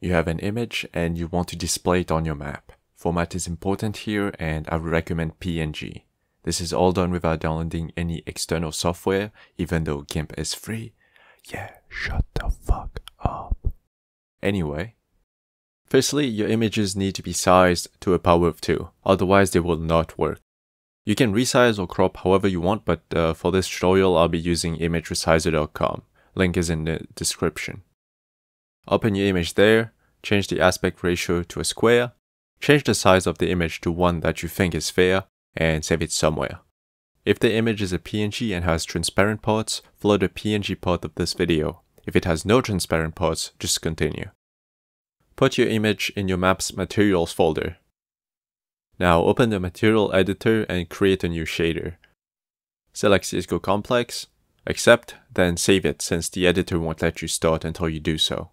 You have an image and you want to display it on your map. Format is important here, and I would recommend PNG. This is all done without downloading any external software, even though GIMP is free. Yeah, shut the fuck up. Anyway, firstly, your images need to be sized to a power of 2, otherwise they will not work. You can resize or crop however you want, but for this tutorial I'll be using imageresizer.com. Link is in the description. Open your image there, change the aspect ratio to a square, change the size of the image to one that you think is fair, and save it somewhere. If the image is a PNG and has transparent parts, follow the PNG part of this video. If it has no transparent parts, just continue. Put your image in your map's materials folder. Now open the material editor and create a new shader. Select CSGO Complex, accept, then save it since the editor won't let you start until you do so.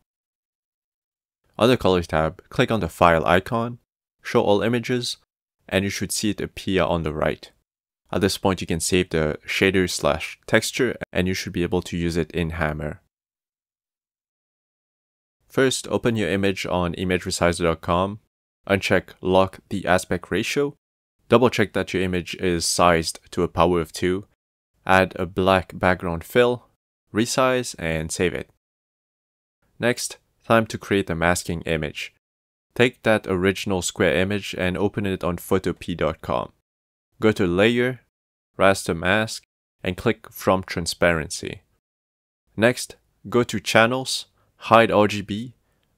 On the color tab, click on the file icon, show all images, and you should see it appear on the right. At this point you can save the shader/texture and you should be able to use it in Hammer. First, open your image on imageresizer.com, uncheck Lock the Aspect Ratio, double check that your image is sized to a power of 2, add a black background fill, resize, and save it. Next, time to create a masking image. Take that original square image and open it on photopea.com. Go to Layer, Raster Mask, and click From Transparency. Next, go to Channels, hide RGB,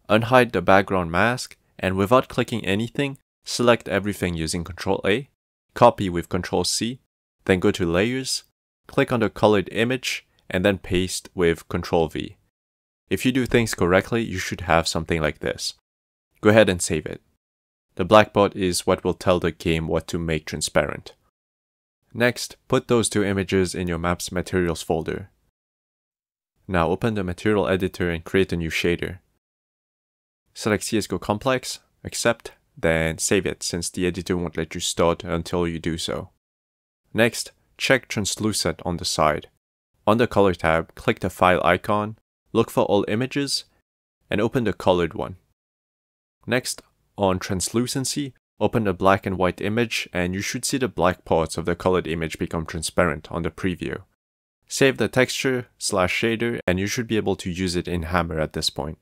unhide the background mask, and without clicking anything, select everything using Ctrl-A, copy with Ctrl-C, then go to Layers, click on the colored image, and then paste with Ctrl-V. If you do things correctly, you should have something like this. Go ahead and save it. The black part is what will tell the game what to make transparent. Next, put those two images in your map's materials folder. Now open the material editor and create a new shader. Select CSGO Complex, accept, then save it since the editor won't let you start until you do so. Next, check Translucent on the side. On the color tab, click the file icon, look for all images, and open the colored one. Next, on Translucency, open a black and white image and you should see the black parts of the colored image become transparent on the preview. Save the texture/shader and you should be able to use it in Hammer at this point.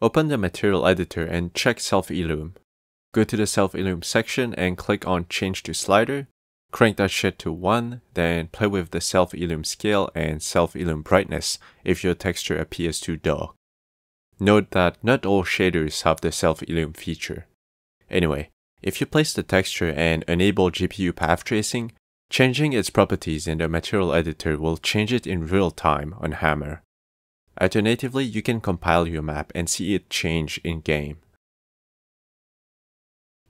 Open the material editor and check self-illum. Go to the self-illum section and click on Change to Slider, crank that shit to 1, then play with the self-illum scale and self-illum brightness if your texture appears too dark. Note that not all shaders have the self-illum feature. Anyway, if you place the texture and enable GPU path tracing, changing its properties in the material editor will change it in real time on Hammer. Alternatively, you can compile your map and see it change in-game.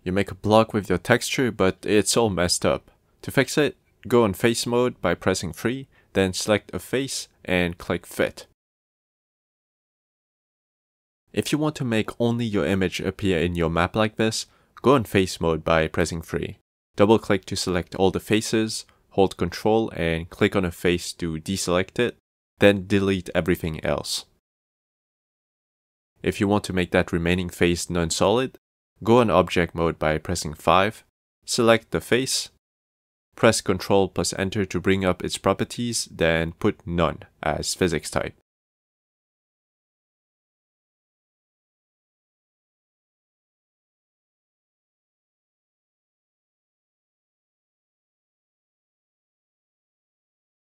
You make a block with your texture, but it's all messed up. To fix it, go on face mode by pressing 3, then select a face and click fit. If you want to make only your image appear in your map like this, go on face mode by pressing 3. Double click to select all the faces, hold Ctrl and click on a face to deselect it, then delete everything else. If you want to make that remaining face non-solid, go on object mode by pressing 5, select the face, press Ctrl plus Enter to bring up its properties, then put none as physics type.